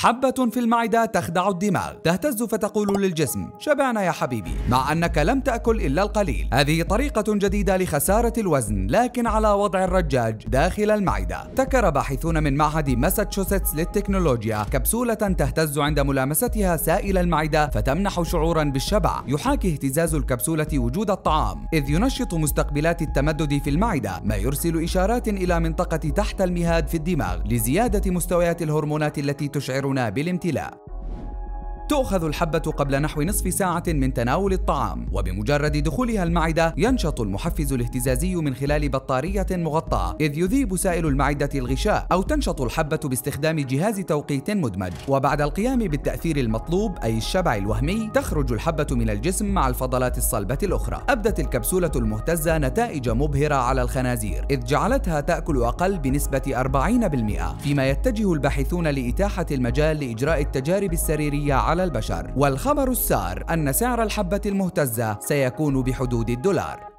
حبة في المعدة تخدع الدماغ، تهتز فتقول للجسم شبعنا يا حبيبي، مع أنك لم تأكل إلا القليل. هذه طريقة جديدة لخسارة الوزن، لكن على وضع الرجاج داخل المعدة. ابتكر باحثون من معهد ماساتشوستس للتكنولوجيا كبسولة تهتز عند ملامستها سائل المعدة فتمنح شعورا بالشبع. يحاكي اهتزاز الكبسولة وجود الطعام، إذ ينشط مستقبلات التمدد في المعدة، ما يرسل إشارات إلى منطقة تحت المهاد في الدماغ لزيادة مستويات الهرمونات التي تشعر بالامتلاء. تؤخذ الحبة قبل نحو نصف ساعة من تناول الطعام، وبمجرد دخولها المعدة ينشط المحفز الاهتزازي من خلال بطارية مغطاة، إذ يذيب سائل المعدة الغشاء، أو تنشط الحبة باستخدام جهاز توقيت مدمج. وبعد القيام بالتأثير المطلوب أي الشبع الوهمي، تخرج الحبة من الجسم مع الفضلات الصلبة الأخرى. أبدت الكبسولة المهتزة نتائج مبهرة على الخنازير، إذ جعلتها تأكل أقل بنسبة 40%، فيما يتجه الباحثون لإتاحة المجال لإجراء التجارب السريرية على البشر. والخبر السار أن سعر الحبة المهتزة سيكون بحدود $.